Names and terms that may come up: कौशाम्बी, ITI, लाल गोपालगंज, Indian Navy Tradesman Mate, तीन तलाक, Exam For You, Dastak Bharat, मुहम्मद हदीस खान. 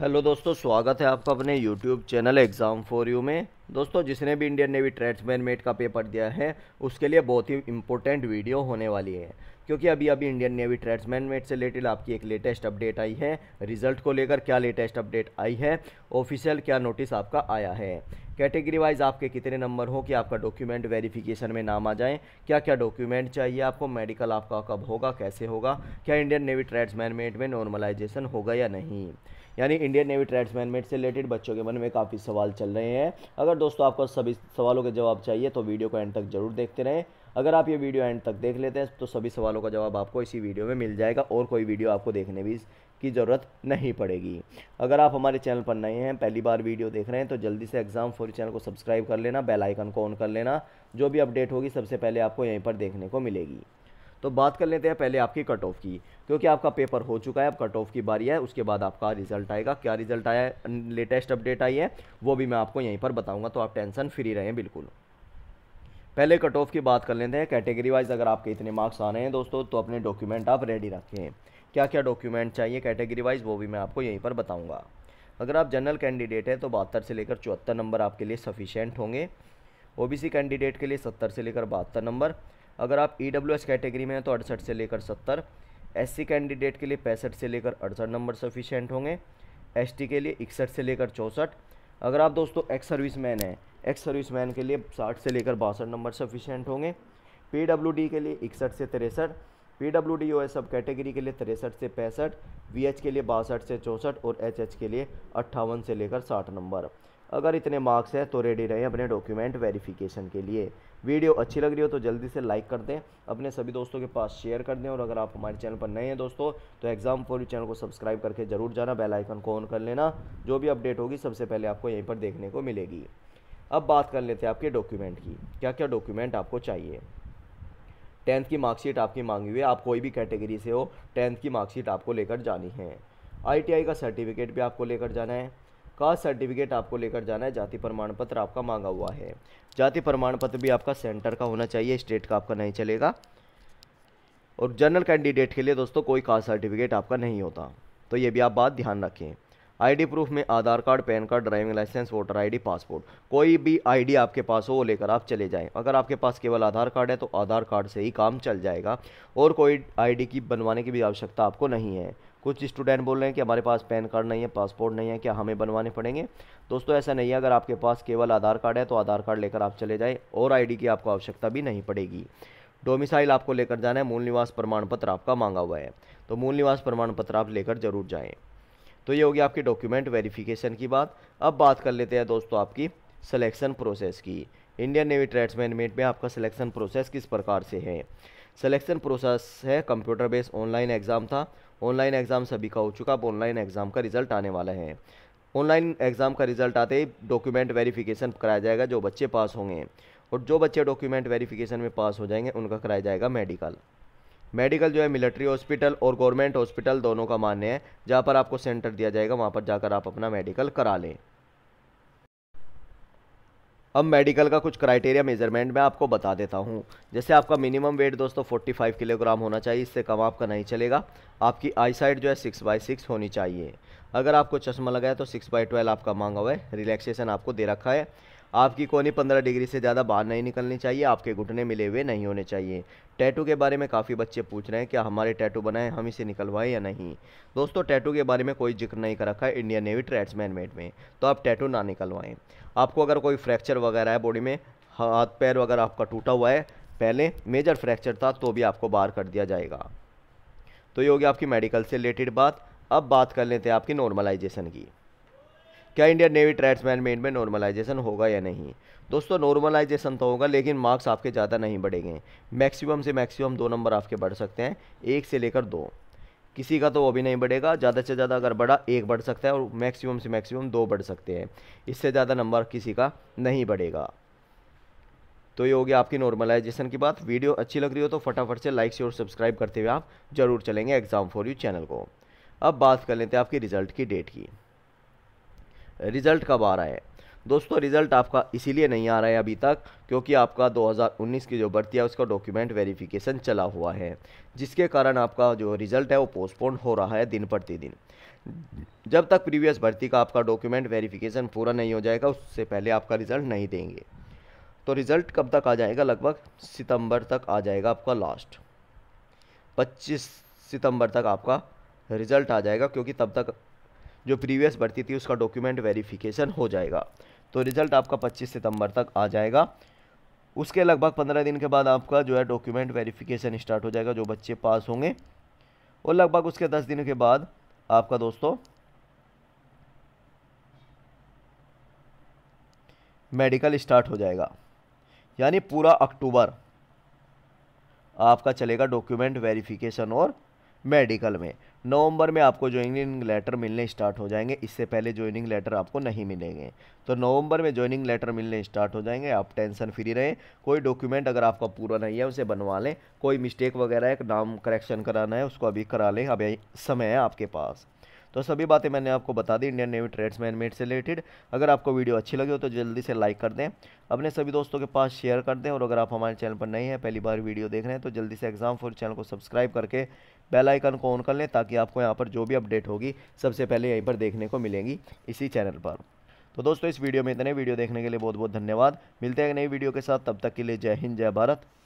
Hello दोस्तों, स्वागत है आपका अपने YouTube channel exam for you में। दोस्तों, जिसने भी इंडियन नेवी ट्रेड्समैन मेट का पेपर दिया है उसके लिए बहुत ही इम्पोर्टेंट वीडियो होने वाली है, क्योंकि अभी इंडियन नेवी ट्रेड्समैन मेट से रिलेटेड आपकी एक लेटेस्ट अपडेट आई है। रिजल्ट को लेकर क्या लेटेस्ट अपडेट आई है, ऑफिशियल क्या नोटिस आपका आया है, कैटेगरी वाइज आपके कितने नंबर हो कि आपका डॉक्यूमेंट वेरिफिकेशन में नाम आ जाए, क्या क्या डॉक्यूमेंट चाहिए आपको, मेडिकल आपका कब होगा, कैसे होगा, क्या इंडियन नेवी ट्रेड्समैन मेट में नॉर्मलाइजेशन होगा या नहीं, यानी इंडियन नेवी ट्रेड्समैन मेट से रिलेटेड बच्चों के मन में काफ़ी सवाल चल रहे हैं। अगर दोस्तों आपको सभी सवालों के जवाब चाहिए तो वीडियो को एंड तक जरूर देखते रहें। अगर आप ये वीडियो एंड तक देख लेते हैं तो सभी सवालों का जवाब आपको इसी वीडियो में मिल जाएगा और कोई वीडियो आपको देखने भी की ज़रूरत नहीं पड़ेगी। अगर आप हमारे चैनल पर नए हैं, पहली बार वीडियो देख रहे हैं, तो जल्दी से एग्ज़ाम फॉर यू चैनल को सब्सक्राइब कर लेना, बेल आइकन को ऑन कर लेना, जो भी अपडेट होगी सबसे पहले आपको यहीं पर देखने को मिलेगी। तो बात कर लेते हैं पहले आपकी कट ऑफ की, क्योंकि आपका पेपर हो चुका है, अब कट ऑफ की बारी है, उसके बाद आपका रिजल्ट आएगा। क्या रिजल्ट आया है, लेटेस्ट अपडेट आई है, वो भी मैं आपको यहीं पर बताऊंगा, तो आप टेंशन फ्री रहें। बिल्कुल पहले कट ऑफ की बात कर लेते हैं। कैटेगरी वाइज अगर आपके इतने मार्क्स आ रहे हैं दोस्तों, तो अपने डॉक्यूमेंट आप रेडी रखें। क्या क्या डॉक्यूमेंट चाहिए कैटेगरी वाइज, वो भी मैं आपको यहीं पर बताऊँगा। अगर आप जनरल कैंडिडेट हैं तो 72 से लेकर 74 नंबर आपके लिए सफिशेंट होंगे। ओबीसी कैंडिडेट के लिए 70 से लेकर 72 नंबर। अगर आप ईडब्ल्यूएस कैटेगरी में हैं तो 68 से लेकर 70। एससी कैंडिडेट के लिए 65 से लेकर 68 नंबर सफिशेंट होंगे। एसटी के लिए 61 से लेकर 64। अगर आप दोस्तों एक्स सर्विसमैन हैं, एक्स सर्विसमैन के लिए 60 से लेकर 62 नंबर सफिशेंट होंगे। पीडब्ल्यूडी के लिए 61 से 63। पीडब्ल्यूडीओएस सब कैटेगरी के लिए 63 से 65। वीएच के लिए 62 से 64 और एचएच के लिए 58 से लेकर 60 नंबर। अगर इतने मार्क्स हैं तो रेडी रहें अपने डॉक्यूमेंट वेरिफिकेशन के लिए। वीडियो अच्छी लग रही हो तो जल्दी से लाइक कर दें, अपने सभी दोस्तों के पास शेयर कर दें, और अगर आप हमारे चैनल पर नए हैं दोस्तों तो एग्ज़ाम फॉर यू चैनल को सब्सक्राइब करके जरूर जाना, बेल आइकन को ऑन कर लेना, जो भी अपडेट होगी सबसे पहले आपको यहीं पर देखने को मिलेगी। अब बात कर लेते हैं आपके डॉक्यूमेंट की, क्या क्या डॉक्यूमेंट आपको चाहिए। 10th की मार्कशीट आपकी मांगी हुई है, आप कोई भी कैटेगरी से हो 10th की मार्कशीट आपको लेकर जानी है। ITI का सर्टिफिकेट भी आपको लेकर जाना है, कास्ट सर्टिफिकेट आपको लेकर जाना है, जाति प्रमाण पत्र आपका मांगा हुआ है। जाति प्रमाण पत्र भी आपका सेंटर का होना चाहिए, स्टेट का आपका नहीं चलेगा। और जनरल कैंडिडेट के लिए दोस्तों कोई कास्ट सर्टिफिकेट आपका नहीं होता, तो ये भी आप बात ध्यान रखें। आईडी प्रूफ में Aadhaar card, PAN card, driving licence, voter ID, passport, कोई भी आईडी आपके पास हो वो लेकर आप चले जाएं। अगर आपके पास केवल आधार कार्ड है तो आधार कार्ड से ही काम चल जाएगा और कोई आईडी की बनवाने की भी आवश्यकता आपको नहीं है। कुछ स्टूडेंट बोल रहे हैं कि हमारे पास पैन कार्ड नहीं है, पासपोर्ट नहीं है, क्या हमें बनवाने पड़ेंगे? दोस्तों ऐसा नहीं है, अगर आपके पास केवल आधार कार्ड है तो आधार कार्ड लेकर आप चले जाएँ और आईडी की आपको आवश्यकता भी नहीं पड़ेगी। डोमिसाइल आपको लेकर जाना है, मूल निवास प्रमाण पत्र आपका मांगा हुआ है, तो मूल निवास प्रमाण पत्र आप लेकर जरूर जाएँ। तो ये होगी आपकी डॉक्यूमेंट वेरिफिकेशन की बात। अब बात कर लेते हैं दोस्तों आपकी सिलेक्शन प्रोसेस की। इंडियन नेवी ट्रेड्समैन मेट में आपका सिलेक्शन प्रोसेस किस प्रकार से है। सिलेक्शन प्रोसेस है कंप्यूटर बेस्ड, ऑनलाइन एग्ज़ाम था, ऑनलाइन एग्ज़ाम सभी का हो चुका, अब ऑनलाइन एग्ज़ाम का रिज़ल्ट आने वाला है। ऑनलाइन एग्ज़ाम का रिज़ल्ट आते ही डॉक्यूमेंट वेरिफिकेशन कराया जाएगा, जो बच्चे पास होंगे, और जो बच्चे डॉक्यूमेंट वेरिफिकेशन में पास हो जाएंगे उनका कराया जाएगा मेडिकल। मेडिकल जो है मिलिट्री हॉस्पिटल और गवर्नमेंट हॉस्पिटल दोनों का मान्य है, जहाँ पर आपको सेंटर दिया जाएगा वहाँ पर जाकर आप अपना मेडिकल करा लें। अब मेडिकल का कुछ क्राइटेरिया मेजरमेंट मैं आपको बता देता हूँ। जैसे आपका मिनिमम वेट दोस्तों 45 किलोग्राम होना चाहिए, इससे कम आपका नहीं चलेगा। आपकी आई साइट जो है 6/6 होनी चाहिए। अगर आपको चश्मा लगाया तो 6/12 आपका मांगा हुआ है। रिलैक्सेशन आपको दे रखा है। आपकी कोनी 15 डिग्री से ज़्यादा बाहर नहीं निकलनी चाहिए। आपके घुटने मिले हुए नहीं होने चाहिए। टैटू के बारे में काफ़ी बच्चे पूछ रहे हैं क्या हमारे टैटू बनाए, हम इसे निकलवाएं या नहीं। दोस्तों टैटू के बारे में कोई जिक्र नहीं कर रखा है इंडियन नेवी ट्रेड्समैन मेट में, तो आप टैटू ना निकलवाएं। आपको अगर कोई फ्रैक्चर वगैरह है बॉडी में, हाथ पैर वगैरह आपका टूटा हुआ है, पहले मेजर फ्रैक्चर था, तो भी आपको बाहर कर दिया जाएगा। तो ये होगी आपकी मेडिकल से रिलेटेड बात। अब बात कर लेते हैं आपकी नॉर्मलाइजेशन की। क्या इंडियन नेवी ट्रेड्समैन मेट में नॉर्मलाइजेशन होगा या नहीं। दोस्तों नॉर्मलाइजेशन तो होगा, लेकिन मार्क्स आपके ज़्यादा नहीं बढ़ेंगे। मैक्सिमम से मैक्सिमम 2 नंबर आपके बढ़ सकते हैं, 1 से लेकर 2। किसी का तो वो भी नहीं बढ़ेगा, ज़्यादा से ज़्यादा अगर बढ़ा 1 बढ़ सकता है और मैक्सिमम से मैक्सिमम 2 बढ़ सकते हैं, इससे ज़्यादा नंबर किसी का नहीं बढ़ेगा। तो ये होगी आपकी नॉर्मलाइजेशन की बात। वीडियो अच्छी लग रही हो तो फटाफट से लाइक शेयर और सब्सक्राइब करते हुए आप जरूर चलेंगे एग्ज़ाम फॉर यू चैनल को। अब बात कर लेते हैं आपकी रिजल्ट की डेट की। रिज़ल्ट कब आ रहा है। दोस्तों रिज़ल्ट आपका इसीलिए नहीं आ रहा है अभी तक क्योंकि आपका 2019 की जो भर्ती है उसका डॉक्यूमेंट वेरिफिकेशन चला हुआ है, जिसके कारण आपका जो रिज़ल्ट है वो पोस्टपोन हो रहा है दिन प्रतिदिन। जब तक प्रीवियस भर्ती का आपका डॉक्यूमेंट वेरिफिकेशन पूरा नहीं हो जाएगा उससे पहले आपका रिज़ल्ट नहीं देंगे। तो रिज़ल्ट कब तक आ जाएगा? लगभग सितंबर तक आ जाएगा आपका, लास्ट 25 सितंबर तक आपका रिज़ल्ट आ जाएगा, क्योंकि तब तक जो प्रीवियस भर्ती थी उसका डॉक्यूमेंट वेरिफिकेशन हो जाएगा। तो रिज़ल्ट आपका 25 सितंबर तक आ जाएगा। उसके लगभग 15 दिन के बाद आपका जो है डॉक्यूमेंट वेरिफिकेशन स्टार्ट हो जाएगा, जो बच्चे पास होंगे, और लगभग उसके 10 दिन के बाद आपका दोस्तों मेडिकल स्टार्ट हो जाएगा। यानी पूरा अक्टूबर आपका चलेगा डॉक्यूमेंट वेरिफिकेशन और मेडिकल में। नवंबर में आपको ज्वाइनिंग लेटर मिलने स्टार्ट हो जाएंगे, इससे पहले ज्वाइनिंग लेटर आपको नहीं मिलेंगे। तो नवंबर में ज्वाइनिंग लेटर मिलने स्टार्ट हो जाएंगे। आप टेंशन फ्री रहें, कोई डॉक्यूमेंट अगर आपका पूरा नहीं है उसे बनवा लें, कोई मिस्टेक वगैरह है, नाम करेक्शन कराना है उसको अभी करा लें, अभी समय है आपके पास। तो सभी बातें मैंने आपको बता दी इंडियन नेवी ट्रेड्समैन मेट से रिलेटेड। अगर आपको वीडियो अच्छी लगी हो तो जल्दी से लाइक कर दें, अपने सभी दोस्तों के पास शेयर कर दें, और अगर आप हमारे चैनल पर नए हैं, पहली बार वीडियो देख रहे हैं, तो जल्दी से एग्जाम फॉर चैनल को सब्सक्राइब करके बेल आइकन को ऑन कर लें, ताकि आपको यहाँ पर जो भी अपडेट होगी सबसे पहले यहीं पर देखने को मिलेंगी, इसी चैनल पर। तो दोस्तों इस वीडियो में इतने, वीडियो देखने के लिए बहुत बहुत धन्यवाद। मिलते हैं नई वीडियो के साथ, तब तक के लिए जय हिंद, जय भारत।